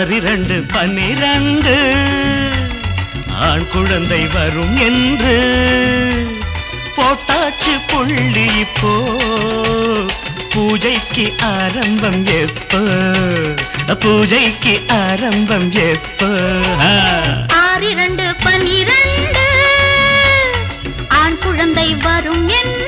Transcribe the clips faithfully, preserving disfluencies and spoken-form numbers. ஆரிரண்டு பனிரண்டு ஆண் குழந்தை வரும் என்று போட்டாச்சு புள்ளி இப்போ பூஜைக்கு ஆரம்பம் எப்போ பூஜைக்கு ஆரம்பம் எப்போ ஆரிரண்டு பனிரண்டு ஆண் குழந்தை வரும் என்று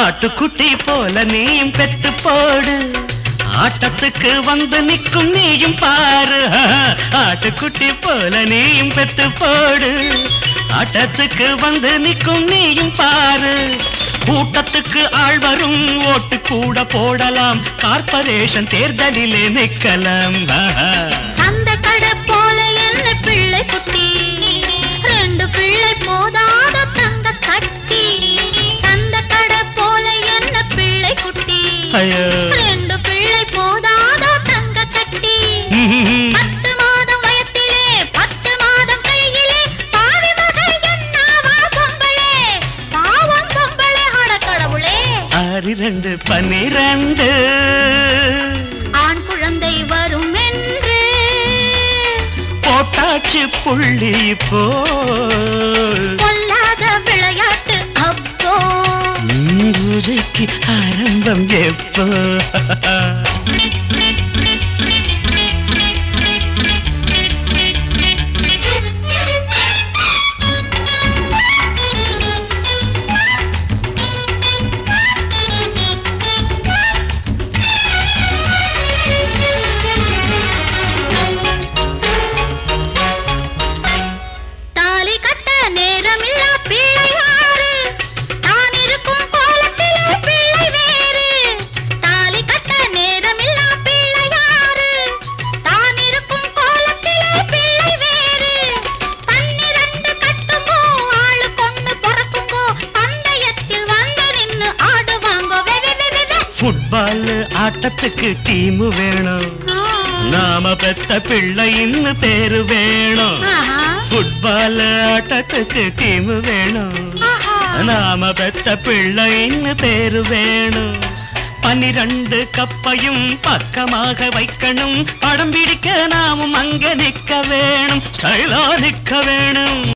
आटुकुटी पोल नीम पेट्टु पोडु आटत्तुक्कु वंदु निक्कुम नीयुम पारु आटुकुटी पोल नीम पेट्टु पोडु आटत्तुक्कु वंदु निक्कुम नीयुम पारु கூட்டத்துக்கு ஆள் வரும் ஓட்டு கூட போடலாம் கார்ப்பரேஷன் தேர்தலிலே நிக்கலாம் சந்த கட போல என்ன பிள்ளை குட்டி ரெண்டு பிள்ளை போதாத தங்க கட்டி சந்த கட போல என்ன பிள்ளை குட்டி ரெண்டு பிள்ளை போதாத தங்க கட்டி பத்து மாதம் வயதிலே பத்து மாதம் கையிலே பாவி மகள் என்னாவா பொம்பளே பாவம் பொம்பளே ஆட கடவுளே ஆரிரண்டு பனிரண்டு ஆண் குழந்தை வரும் போட்டாச்சு புள்ளி போ பொல்லாத விளையாட்டு அப்போ பூஜைக்கு ஆரம்பம் எப்போ फुटबॉल आटत्तुक्कु टीम वेणुम नाम पेत्त पिल्लैयिन्नु पेरु वेणुम फुटबॉल आटत्तुक्कु टीम वेणुम नाम पेत्त पिल्लैयिन्नु पेरु वेणुम पन्निरंडु कप्पैयुम पक्कमाग वैक्कणुम पडम पिडिक्क नामुम अंगे निक्क वेणुम स्टैला निक्क वेणुम।